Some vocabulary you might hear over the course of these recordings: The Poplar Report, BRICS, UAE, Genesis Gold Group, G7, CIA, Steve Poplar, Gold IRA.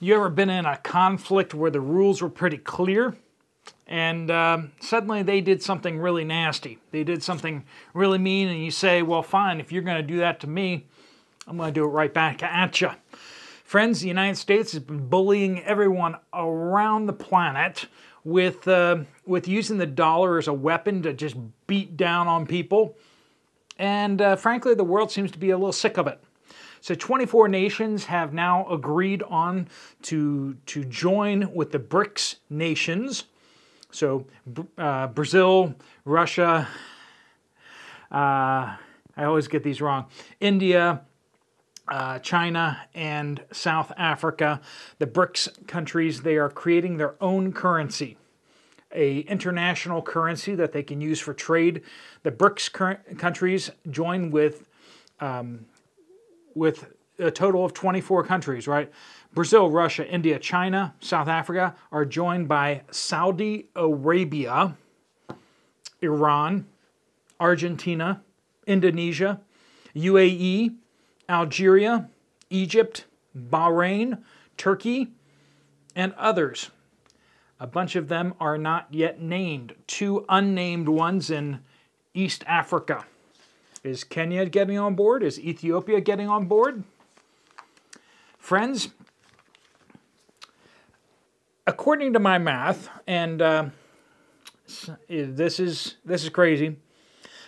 You ever been in a conflict where the rules were pretty clear and suddenly they did something really nasty? They did something really mean, and you say, well, fine, if you're going to do that to me, I'm going to do it right back at you. Friends, the United States has been bullying everyone around the planet with using the dollar as a weapon to just beat down on people. And frankly, the world seems to be a little sick of it. So 24 nations have now agreed on to join with the BRICS nations. So Brazil, Russia, I always get these wrong, India, China, and South Africa. The BRICS countries, they are creating their own currency, an international currency that they can use for trade. The BRICS countries join with a total of 24 countries, right? Brazil, Russia, India, China, South Africa are joined by Saudi Arabia, Iran, Argentina, Indonesia, UAE, Algeria, Egypt, Bahrain, Turkey, and others. A bunch of them are not yet named. Two unnamed ones in East Africa. Is Kenya getting on board? Is Ethiopia getting on board? Friends, according to my math, and this is crazy.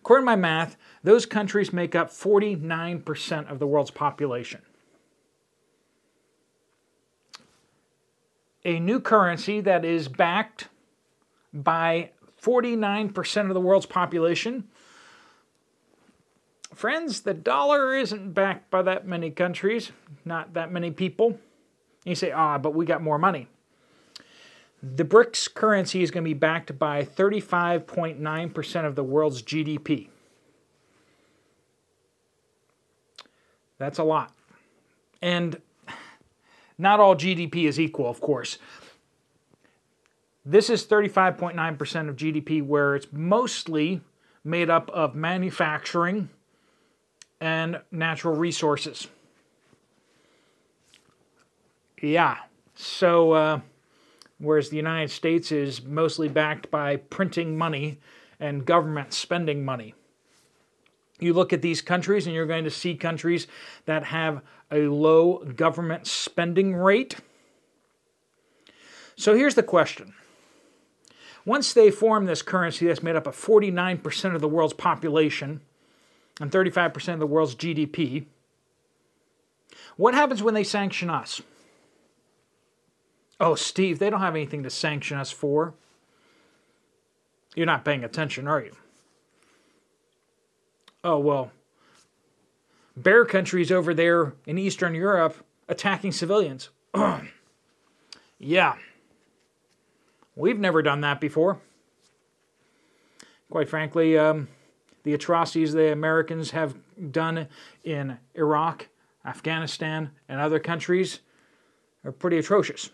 According to my math, those countries make up 49% of the world's population. A new currency that is backed by 49% of the world's population. Friends, the dollar isn't backed by that many countries, not that many people. And you say, ah, but we got more money. The BRICS currency is going to be backed by 35.9% of the world's GDP. That's a lot. And not all GDP is equal, of course. This is 35.9% of GDP, where it's mostly made up of manufacturing and natural resources. Yeah, so whereas the United States is mostly backed by printing money and government spending money. You look at these countries and you're going to see countries that have a low government spending rate. So here's the question. Once they form this currency that's made up of 49% of the world's population and 35% of the world's GDP, what happens when they sanction us? Oh, Steve, they don't have anything to sanction us for. You're not paying attention, are you? Oh, well, bear countries over there in Eastern Europe attacking civilians. Yeah. We've never done that before. Quite frankly, the atrocities the Americans have done in Iraq, Afghanistan, and other countries are pretty atrocious.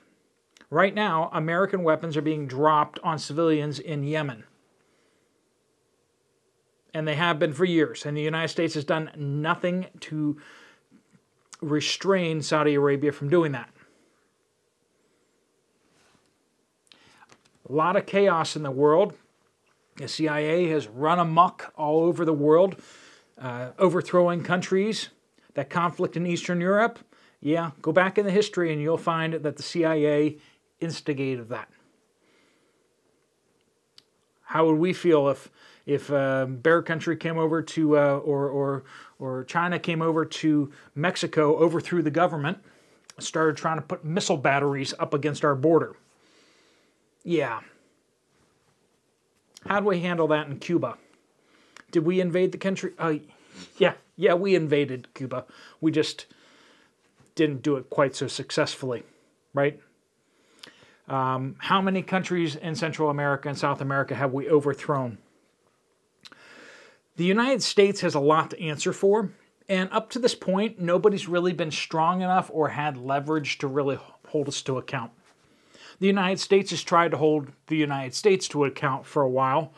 Right now, American weapons are being dropped on civilians in Yemen. And they have been for years. And the United States has done nothing to restrain Saudi Arabia from doing that. A lot of chaos in the world. The CIA has run amok all over the world, overthrowing countries. That conflict in Eastern Europe, yeah, go back in the history and you'll find that the CIA instigated that. How would we feel if bear country came over to, or China came over to Mexico, overthrew the government, started trying to put missile batteries up against our border? Yeah. How do we handle that in Cuba? Did we invade the country? Yeah, we invaded Cuba. We just didn't do it quite so successfully, right? How many countries in Central America and South America have we overthrown? The United States has a lot to answer for, and up to this point, nobody's really been strong enough or had leverage to really hold us to account. The United States has tried to hold the United States to account for a while,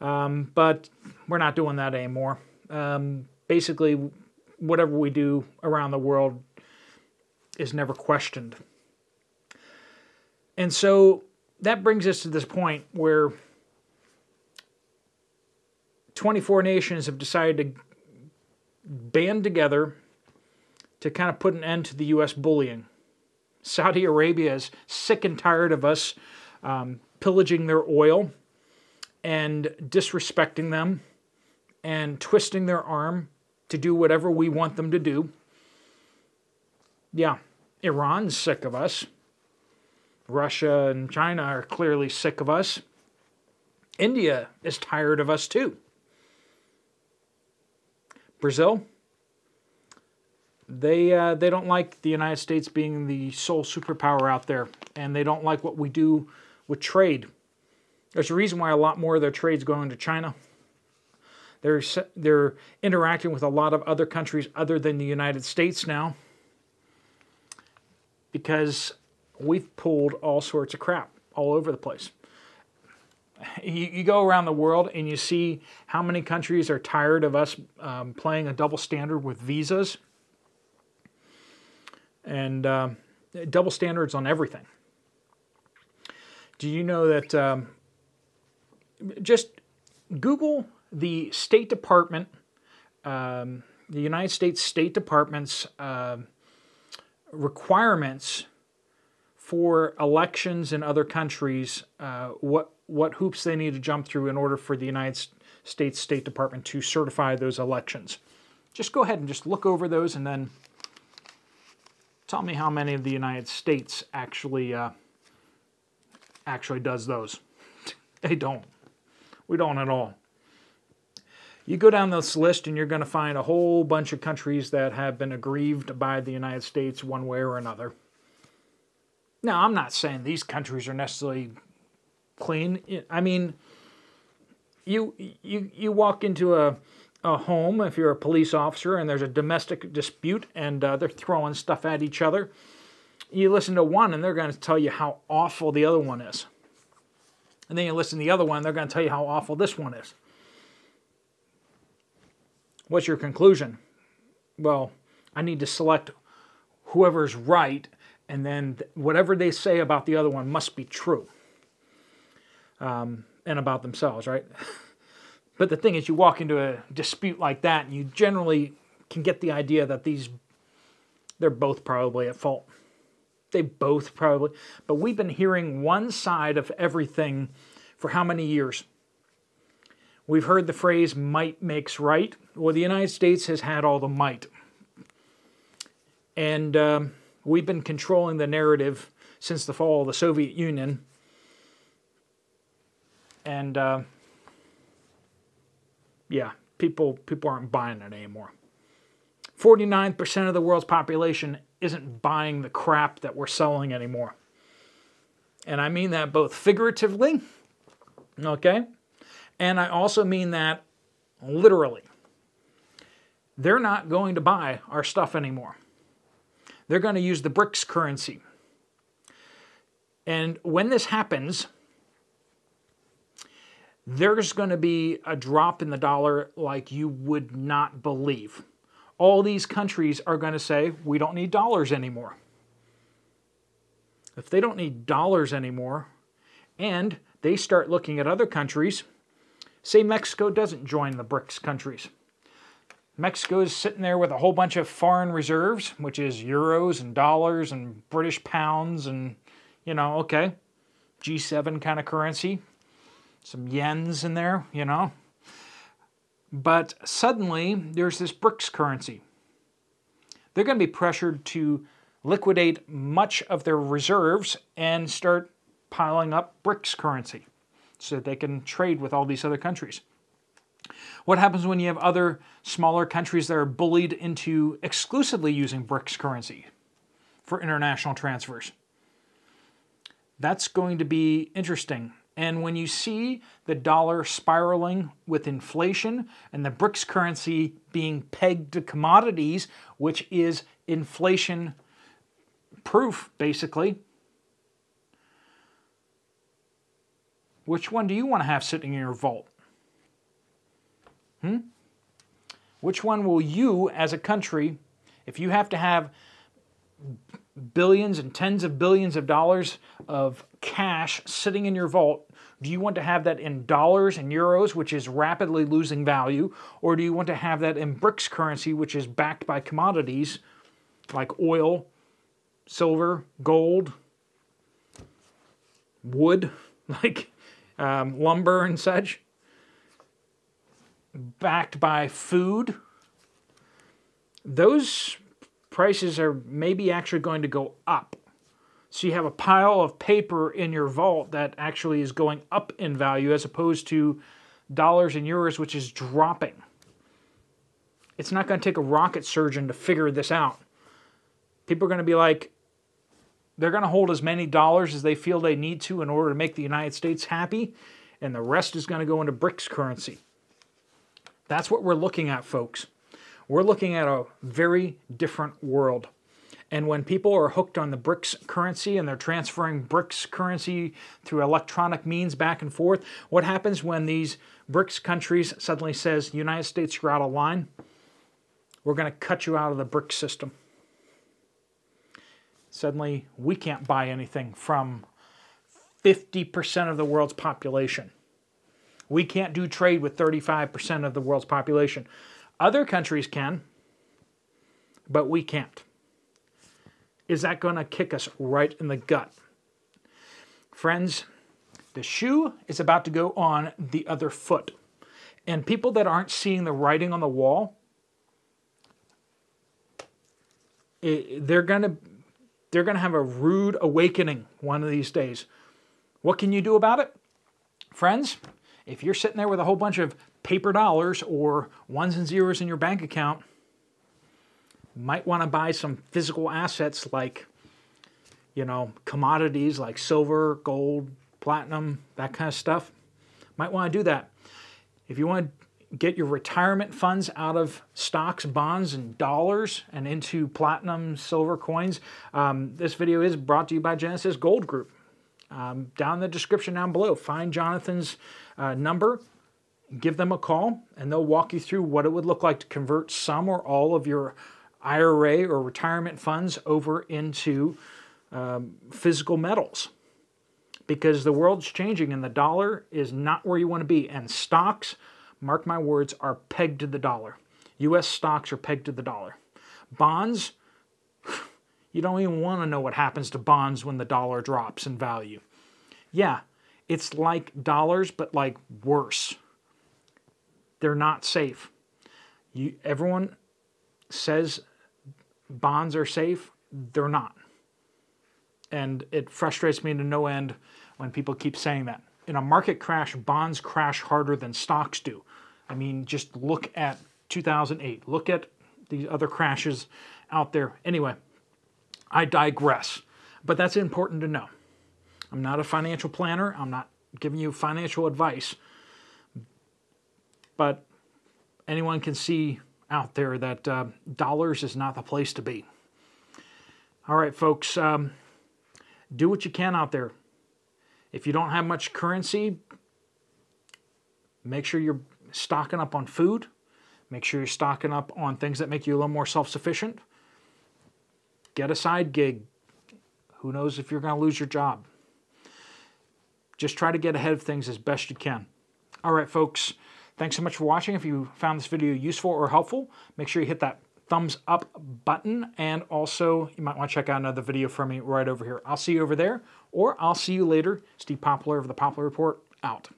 but we're not doing that anymore. Basically, whatever we do around the world is never questioned. And so that brings us to this point where 24 nations have decided to band together to kind of put an end to the U.S. bullying. Saudi Arabia is sick and tired of us pillaging their oil and disrespecting them and twisting their arm to do whatever we want them to do. Yeah, Iran's sick of us. Russia and China are clearly sick of us. India is tired of us too. Brazil, they don't like the United States being the sole superpower out there, and they don't like what we do with trade. There's a reason why a lot more of their trade's going to China. They're interacting with a lot of other countries other than the United States now, because we've pulled all sorts of crap all over the place. You go around the world and you see how many countries are tired of us playing a double standard with visas. And double standards on everything. Do you know that just Google the State Department, the United States State Department's requirements for elections in other countries, what hoops they need to jump through in order for the United States State Department to certify those elections. Just go ahead and just look over those and then tell me how many of the United States actually does those. They don't. We don't at all. You go down this list and you're going to find a whole bunch of countries that have been aggrieved by the United States one way or another. Now, I'm not saying these countries are necessarily clean. I mean, you walk into a home if you're a police officer and there's a domestic dispute and they're throwing stuff at each other. You listen to one and they're going to tell you how awful the other one is. And then you listen to the other one and they're going to tell you how awful this one is. What's your conclusion? Well, I need to select whoever's right, and then whatever they say about the other one must be true. And about themselves, right? But the thing is, you walk into a dispute like that, and you generally can get the idea that they're both probably at fault. They both probably. But we've been hearing one side of everything for how many years? We've heard the phrase, might makes right. Well, the United States has had all the might. And we've been controlling the narrative since the fall of the Soviet Union. And yeah, people aren't buying it anymore. 49% of the world's population isn't buying the crap that we're selling anymore. And I mean that both figuratively, okay, and I also mean that literally. They're not going to buy our stuff anymore. They're going to use the BRICS currency. And when this happens, there's going to be a drop in the dollar like you would not believe. All these countries are going to say, we don't need dollars anymore. If they don't need dollars anymore, and they start looking at other countries, say Mexico doesn't join the BRICS countries. Mexico is sitting there with a whole bunch of foreign reserves, which is euros and dollars and British pounds and, you know, okay, G7 kind of currency. Some yens in there, you know. But suddenly, there's this BRICS currency. They're going to be pressured to liquidate much of their reserves and start piling up BRICS currency so that they can trade with all these other countries. What happens when you have other smaller countries that are bullied into exclusively using BRICS currency for international transfers? That's going to be interesting. And when you see the dollar spiraling with inflation and the BRICS currency being pegged to commodities, which is inflation proof, basically, which one do you want to have sitting in your vault? Which one will you, as a country, if you have to have billions and tens of billions of dollars of cash sitting in your vault, do you want to have that in dollars and euros, which is rapidly losing value, or do you want to have that in BRICS currency, which is backed by commodities like oil, silver, gold, wood, like lumber and such, backed by food? Those prices are maybe actually going to go up. So you have a pile of paper in your vault that actually is going up in value as opposed to dollars and euros, which is dropping. It's not going to take a rocket surgeon to figure this out. People are going to be like, they're going to hold as many dollars as they feel they need to in order to make the United States happy, and the rest is going to go into BRICS currency. That's what we're looking at, folks. We're looking at a very different world. And when people are hooked on the BRICS currency and they're transferring BRICS currency through electronic means back and forth, what happens when these BRICS countries suddenly says, United States, you're out of line? We're going to cut you out of the BRICS system. Suddenly, we can't buy anything from 50% of the world's population. We can't do trade with 35% of the world's population. Other countries can, but we can't. Is that going to kick us right in the gut? Friends, the shoe is about to go on the other foot. And people that aren't seeing the writing on the wall, they're going to have a rude awakening one of these days. What can you do about it? Friends, if you're sitting there with a whole bunch of paper dollars or ones and zeros in your bank account, might want to buy some physical assets like, you know, commodities like silver, gold, platinum, that kind of stuff. Might want to do that. If you want to get your retirement funds out of stocks, bonds, and dollars and into platinum, silver coins, this video is brought to you by Genesis Gold Group. Down in the description down below, find Jonathan's number. Give them a call, and they'll walk you through what it would look like to convert some or all of your IRA or retirement funds over into physical metals, because the world's changing and the dollar is not where you want to be. And stocks, mark my words, are pegged to the dollar. U.S. stocks are pegged to the dollar. Bonds, you don't even want to know what happens to bonds when the dollar drops in value. Yeah, it's like dollars, but like worse. They're not safe. Everyone says bonds are safe. They're not. And it frustrates me to no end when people keep saying that. In a market crash, bonds crash harder than stocks do. I mean, just look at 2008. Look at these other crashes out there. Anyway, I digress. But that's important to know. I'm not a financial planner. I'm not giving you financial advice. But anyone can see out there that dollars is not the place to be. All right, folks, do what you can out there. If you don't have much currency, make sure you're stocking up on food. Make sure you're stocking up on things that make you a little more self-sufficient. Get a side gig. Who knows if you're going to lose your job? Just try to get ahead of things as best you can. All right, folks. Thanks so much for watching. If you found this video useful or helpful, make sure you hit that thumbs up button. And also, you might want to check out another video from me right over here. I'll see you over there, or I'll see you later. Steve Poplar of The Poplar Report, out.